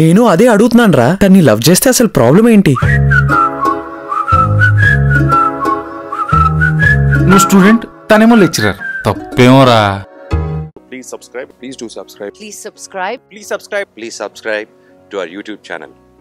నేను అదే అడుగుతున్నాను రా. తన్ని లవ్ చేస్తే అసలు ప్రాబ్లం ఏంటి? నువ్వు స్టూడెంట్, తనేమో లెక్చరర్. తప్పేమోరా. Please subscribe. Please do subscribe. Please subscribe. Please subscribe. Please subscribe to our YouTube channel.